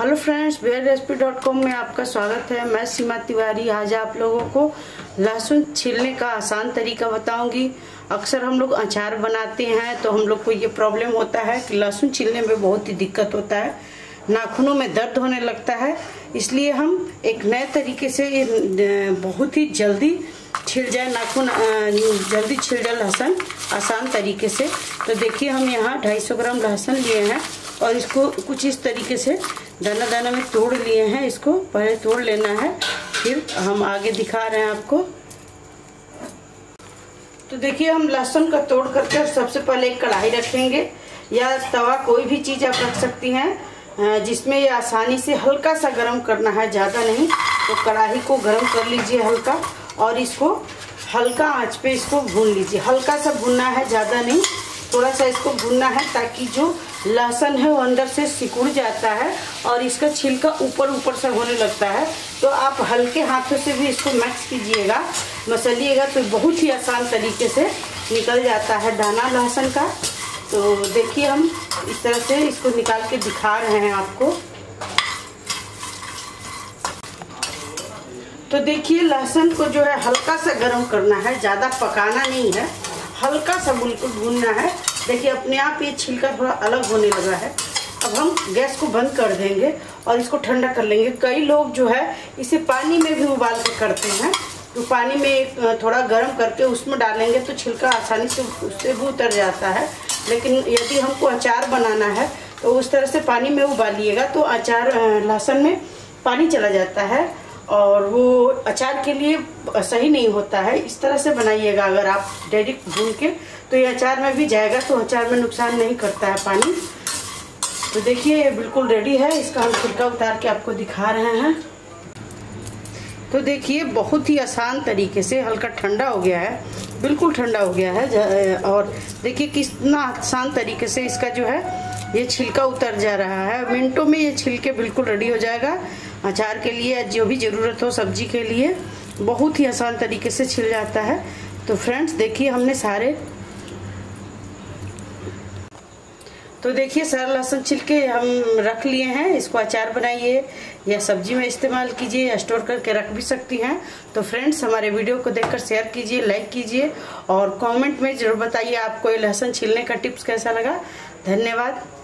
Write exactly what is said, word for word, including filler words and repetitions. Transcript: Hello friends, Bihari recipe dot com में आपका स्वागत है। मैं सीमा तिवारी आज आप लोगों को लहसुन छीलने का आसान तरीका बताऊंगी। अक्सर हम लोग अचार बनाते हैं तो हम लोग को ये प्रॉब्लम होता है कि लहसुन छीलने में बहुत ही दिक्कत होता है, नाखूनों में दर्द होने लगता है। इसलिए हम एक नए तरीके से बहुत ही जल्दी छिल जाए नाखून, जल्दी छिल जाए लहसुन आसान तरीके से। तो देखिए हम यहाँ दो सौ पचास ग्राम लहसुन लिए हैं और इसको कुछ इस तरीके से दाना दाना में तोड़ लिए हैं। इसको पहले तोड़ लेना है, फिर हम आगे दिखा रहे हैं आपको। तो देखिए हम लहसुन का तोड़ करके सबसे पहले एक कढ़ाई रखेंगे या तवा, कोई भी चीज़ आप रख सकती हैं जिसमें ये आसानी से हल्का सा गर्म करना है, ज़्यादा नहीं। तो कढ़ाई को गर्म कर लीजिए हल्का और इसको हल्का आंच पे इसको भून लीजिए। हल्का सा भूनना है, ज़्यादा नहीं, थोड़ा सा इसको भूनना है ताकि जो लहसुन है वो अंदर से सिकुड़ जाता है और इसका छिलका ऊपर ऊपर से होने लगता है। तो आप हल्के हाथों से भी इसको मिक्स कीजिएगा, मसलिएगा तो बहुत ही आसान तरीके से निकल जाता है दाना लहसुन का। तो देखिए हम इस तरह से इसको निकाल के दिखा रहे हैं आपको। तो देखिए लहसुन को जो है हल्का सा गरम करना है, ज़्यादा पकाना नहीं है, हल्का सा बिल्कुल भूनना है। देखिए अपने आप ये छिलका थोड़ा अलग होने लगा है। अब हम गैस को बंद कर देंगे और इसको ठंडा कर लेंगे। कई लोग जो है इसे पानी में भी उबाल के करते हैं, तो पानी में थोड़ा गर्म करके उसमें डालेंगे तो छिलका आसानी से उससे भी उतर जाता है। लेकिन यदि हमको अचार बनाना है तो उस तरह से पानी में उबालिएगा तो अचार लहसुन में पानी चला जाता है और वो अचार के लिए सही नहीं होता है। इस तरह से बनाइएगा, अगर आप डायरेक्ट भून के तो ये अचार में भी जाएगा तो अचार में नुकसान नहीं करता है पानी। तो देखिए ये बिल्कुल रेडी है, इसका हम छिलका उतार के आपको दिखा रहे हैं। तो देखिए बहुत ही आसान तरीके से हल्का ठंडा हो गया है, बिल्कुल ठंडा हो गया है। और देखिए कितना आसान तरीके से इसका जो है ये छिलका उतर जा रहा है। मिनटों में ये छिलके बिल्कुल रेडी हो जाएगा अचार के लिए, जो भी ज़रूरत हो सब्जी के लिए, बहुत ही आसान तरीके से छिल जाता है। तो फ्रेंड्स देखिए हमने सारे तो देखिए सारा लहसुन छिलके हम रख लिए हैं। इसको अचार बनाइए या सब्जी में इस्तेमाल कीजिए या स्टोर करके रख भी सकती हैं। तो फ्रेंड्स हमारे वीडियो को देखकर शेयर कीजिए, लाइक कीजिए और कमेंट में ज़रूर बताइए आपको ये लहसुन छिलने का टिप्स कैसा लगा। धन्यवाद।